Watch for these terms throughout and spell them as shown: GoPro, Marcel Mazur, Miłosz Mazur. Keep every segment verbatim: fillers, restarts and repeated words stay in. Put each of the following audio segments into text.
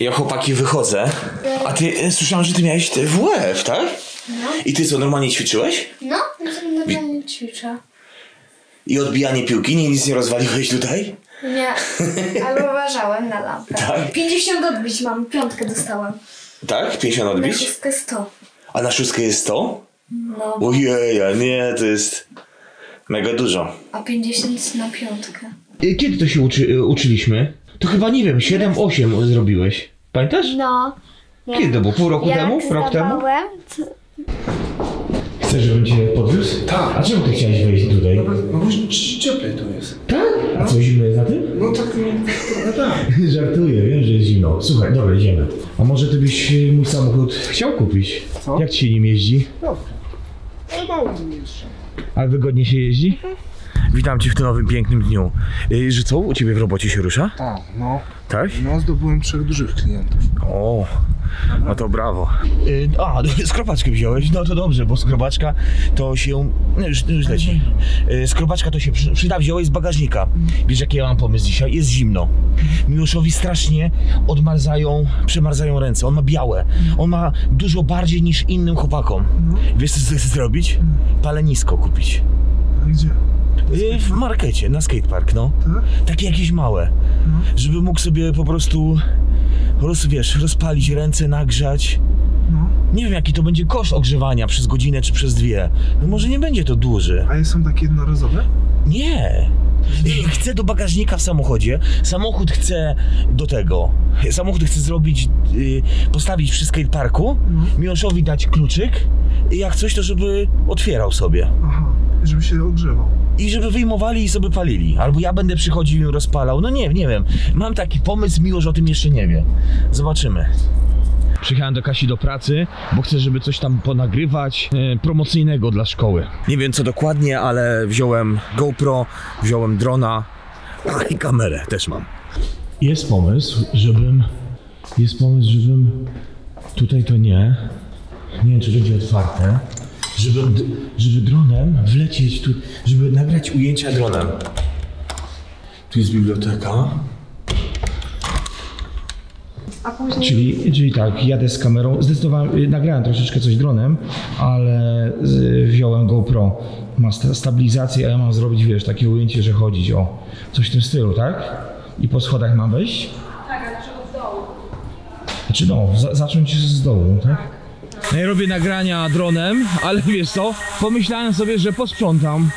Ja, chłopaki, wychodzę. A ty, słyszałem, że ty miałeś te W F, tak? No. I ty co, normalnie ćwiczyłeś? No, normalnie ćwiczę. I odbijanie piłki? Nie, nic nie rozwaliłeś tutaj? Nie, ale uważałem na lampę. Tak? pięćdziesiąt odbić mam, piątkę dostałem. Tak? pięćdziesiąt odbić? Na szóstkę sto. A na szóstkę jest sto? No. Ojej, nie, to jest mega dużo. A pięćdziesiąt na piątkę. Kiedy to się uczy, uczyliśmy? To chyba, nie wiem, siedem osiem zrobiłeś. Pamiętasz? No. Nie. Kiedy to było? Pół roku Jak temu? Rok temu? To... Chcesz, żebym cię podwiózł? Tak. A czemu ty chciałeś wejść tutaj? No bo, no bo cieplej tu jest. Tak? A co, zimno jest na tym? No tak, no tak. Żartuję, wiem, że jest zimno. Słuchaj, dobra, idziemy. A może ty byś mój samochód chciał kupić? Co? Jak ci się nim jeździ? Dobrze. Ale mało nim jeżdżę. Ale wygodnie się jeździ? Mhm. Witam cię w tym nowym, pięknym dniu. Yy, że co, u ciebie w robocie się rusza? Tak, no. Tak? No, zdobyłem trzech dużych klientów. O, no to brawo. Yy, a, skrobaczkę wziąłeś? No to dobrze, bo skrobaczka to się... No już, już leci. Yy, skrobaczka to się przy, przyda, wziąłeś z bagażnika. Wiesz, jaki ja mam pomysł dzisiaj? Jest zimno. Miłoszowi strasznie odmarzają, przemarzają ręce. On ma białe. On ma dużo bardziej niż innym chłopakom. Wiesz, co chcesz zrobić? Palenisko kupić. Gdzie? W markecie, na skatepark, no. Tak? Takie jakieś małe. No. Żeby mógł sobie po prostu, roz, wiesz, rozpalić ręce, nagrzać. No. Nie wiem, jaki to będzie koszt ogrzewania przez godzinę czy przez dwie. No może nie będzie to duży. A są takie jednorazowe? Nie. Chcę do bagażnika w samochodzie. Samochód chce do tego. Samochód chce zrobić, postawić przy skateparku. No. Miłoszowi dać kluczyk. I jak coś, to żeby otwierał sobie. Aha. Żeby się ogrzewał. I żeby wyjmowali i sobie palili. Albo ja będę przychodził i rozpalał. No nie, nie wiem. Mam taki pomysł, Miłosz, że o tym jeszcze nie wie. Zobaczymy. Przyjechałem do Kasi do pracy, bo chcę, żeby coś tam ponagrywać yy, promocyjnego dla szkoły. Nie wiem co dokładnie, ale wziąłem GoPro, wziąłem drona i kamerę też mam. Jest pomysł, żebym... Jest pomysł, żebym... Tutaj to nie. Nie wiem, czy będzie otwarte. Żeby, żeby dronem wlecieć tu, żeby nagrać ujęcia dronem. Tu jest biblioteka. A później... Czyli, czyli tak, jadę z kamerą, zdecydowałem, nagrałem troszeczkę coś dronem, ale wziąłem GoPro. Ma stabilizację, a ja mam zrobić, wiesz, takie ujęcie, że chodzić, o, coś w tym stylu, tak? I po schodach mam wejść? Tak, a dlaczego z dołu? Znaczy no, za, zacząć z dołu, tak? No ja robię nagrania dronem, ale wiesz co, pomyślałem sobie, że posprzątam.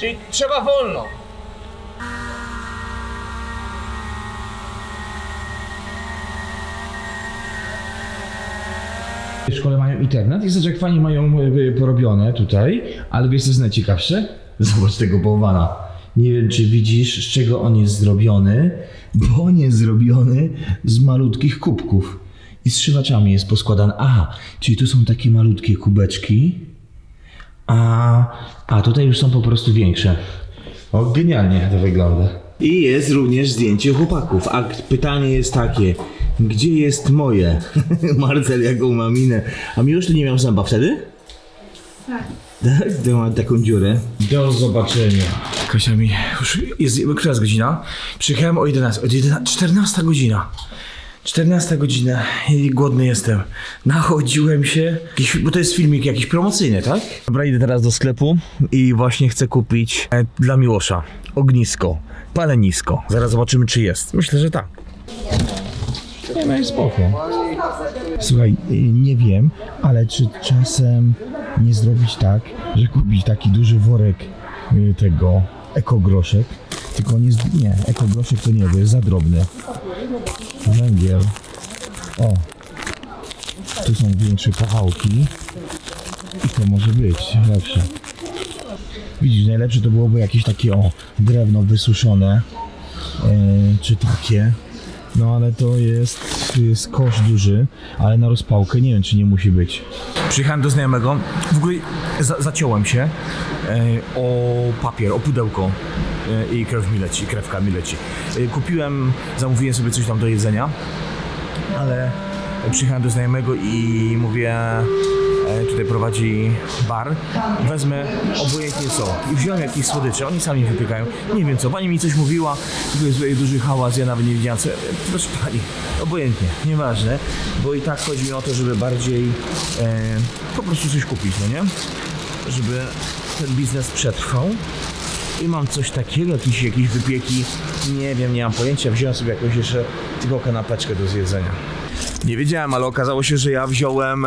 Czyli trzeba wolno. W szkole mają internet i zobacz, jak fajnie mają porobione tutaj, ale wiesz co jest najciekawsze? Zobacz tego bałwana. Nie wiem, czy widzisz, z czego on jest zrobiony, bo on jest zrobiony z malutkich kubków. I z szywaczami jest poskładany. Aha, czyli tu są takie malutkie kubeczki, a, a tutaj już są po prostu większe. O, genialnie to wygląda. I jest również zdjęcie chłopaków, a pytanie jest takie, gdzie jest moje? Marcel, jaką ma minę. A Miłosz, ty nie miał zęba wtedy? Tak. Tak? To ma taką dziurę. Do zobaczenia. Kasia mi... Już jest... Która jest godzina? Przyjechałem o jedenastej. Od jedenastej... czternasta godzina. czternasta godzina i głodny jestem. Nachodziłem się. Jakiś, bo to jest filmik jakiś promocyjny, tak? Dobra, idę teraz do sklepu i właśnie chcę kupić e, dla Miłosza ognisko, palenisko. Zaraz zobaczymy, czy jest. Myślę, że tak. Nie, no jest spoko. Słuchaj, nie wiem, ale czy czasem nie zrobić tak, że kupić taki duży worek tego ekogroszek, tylko nie, nie ekogroszek to nie, bo jest za drobny. Węgiel. O, tu są większe kawałki i to może być lepsze. Widzisz, najlepsze to byłoby jakieś takie o drewno wysuszone, yy, czy takie. No ale to jest, jest kosz duży, ale na rozpałkę nie wiem, czy nie musi być. Przyjechałem do znajomego, w ogóle za, zaciąłem się e, o papier, o pudełko e, i krew mi leci, krewka mi leci. E, kupiłem, zamówiłem sobie coś tam do jedzenia, ale przyjechałem do znajomego i mówię, e, tutaj prowadzi bar, wezmę obojętnie co. I wziąłem jakieś słodycze, oni sami wypiekają. Nie wiem co, pani mi coś mówiła, tu jest tutaj duży hałas, ja nawet nie wiedziałem co. Proszę pani, obojętnie, nieważne, bo i tak chodzi mi o to, żeby bardziej e, po prostu coś kupić, no nie? Żeby ten biznes przetrwał. I mam coś takiego, jakieś, jakieś wypieki, nie wiem, nie mam pojęcia, wziąłem sobie jakąś jeszcze tylko kanapeczkę do zjedzenia. Nie wiedziałem, ale okazało się, że ja wziąłem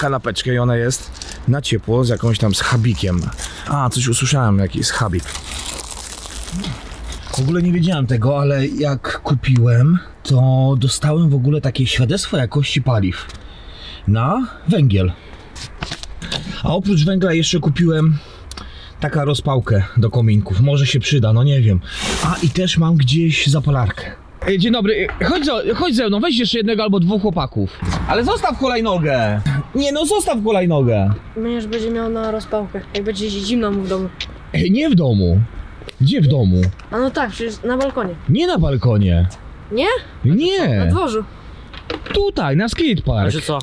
kanapeczkę i ona jest na ciepło z jakąś tam schabikiem. A, coś usłyszałem, jakiś schabik. W ogóle nie wiedziałem tego, ale jak kupiłem, to dostałem w ogóle takie świadectwo jakości paliw na węgiel. A oprócz węgla jeszcze kupiłem taka rozpałkę do kominków, może się przyda, no nie wiem. A i też mam gdzieś zapalarkę. Dzień dobry, chodź, chodź ze mną, weź jeszcze jednego albo dwóch chłopaków. Ale zostaw hulajnogę! Nie no, zostaw hulajnogę! Męż będzie miał na rozpałkę, jak będzie zimno mu w domu. Nie w domu. Gdzie w domu? A no tak, przecież na balkonie. Nie na balkonie. Nie? Nie. Na dworzu. Tutaj, na skatepark. Znaczy co?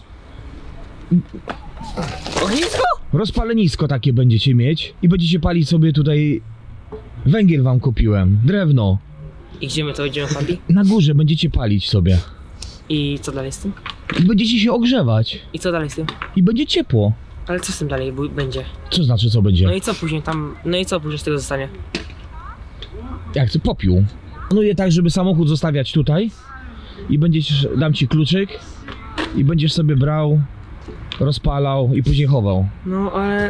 Ognisko? Rozpalenisko takie będziecie mieć i będziecie palić sobie tutaj. Węgiel wam kupiłem, drewno. I gdzie my to będziemy palić? Na górze będziecie palić sobie. I co dalej z tym? I będziecie się ogrzewać. I co dalej z tym? I będzie ciepło. Ale co z tym dalej będzie? Co znaczy co będzie? No i co później tam, no i co później z tego zostanie? Jak ty popiół? Planuję tak, żeby samochód zostawiać tutaj i będziesz, dam ci kluczyk i będziesz sobie brał, rozpalał i później chował. No ale...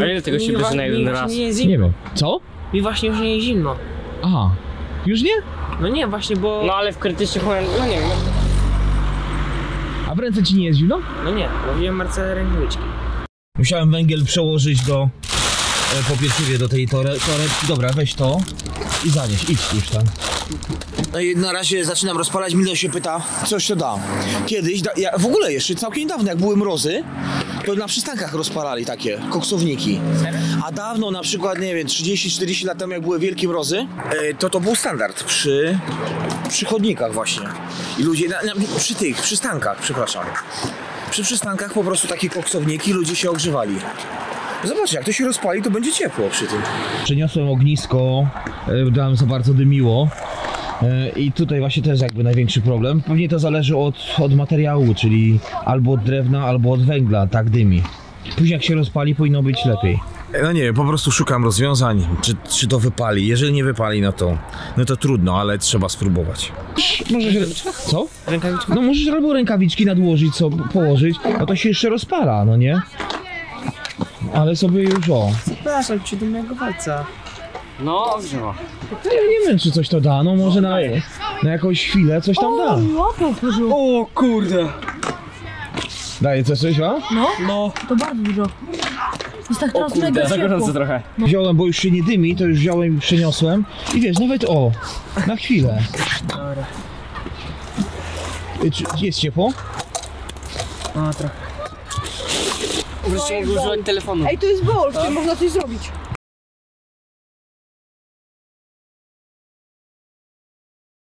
A ile tego się bierze na jeden raz? Nie, nie wiem. Co? Mi właśnie już nie jest zimno. Aha. Już nie? No nie, właśnie, bo... No ale w krytycznych momentach... No nie wiem. A w ręce ci nie jest zimno? No nie, mówiłem Marcela rękawiczki. Musiałem węgiel przełożyć do... po pieczywie do tej tore, torebki. Dobra, weź to i zanieś, idź już tam. No i na razie zaczynam rozpalać, Milo się pyta, coś to da. Kiedyś, da, ja w ogóle jeszcze całkiem niedawno, jak były mrozy, to na przystankach rozpalali takie koksowniki. A dawno, na przykład, nie wiem, trzydzieści czterdzieści lat temu, jak były wielkie mrozy, to to był standard przy, przy chodnikach właśnie. I ludzie, na, na, przy tych, przystankach, przepraszam. Przy przystankach po prostu takie koksowniki, ludzie się ogrzewali. Zobaczcie, jak to się rozpali, to będzie ciepło przy tym. Przeniosłem ognisko, tam za bardzo dymiło. I tutaj właśnie też jakby największy problem. Pewnie to zależy od, od materiału, czyli albo od drewna, albo od węgla, tak dymi. Później jak się rozpali, powinno być lepiej. No nie wiem, po prostu szukam rozwiązań, czy, czy to wypali. Jeżeli nie wypali, no to, no to trudno, ale trzeba spróbować. Możesz, co? Rękawiczka? No możesz albo rękawiczki nadłożyć, co położyć, no to się jeszcze rozpala, no nie? Ale sobie już o. Zapraszam cię do mojego palca. No, wzięła. Ja nie wiem, czy coś to da, no może na, na jakąś chwilę coś tam da. O kurde. Daje coś, coś, a? No, no. To bardzo dużo. Jest tak teraz mega ciepło. Za gorąco trochę. No. Wziąłem, bo już się nie dymi, to już wziąłem i przeniosłem. I wiesz, nawet o, na chwilę. Dobra. Jest ciepło? A, trochę. Wreszcie go używać telefonu. Ej, to jest bol, w którym można coś zrobić.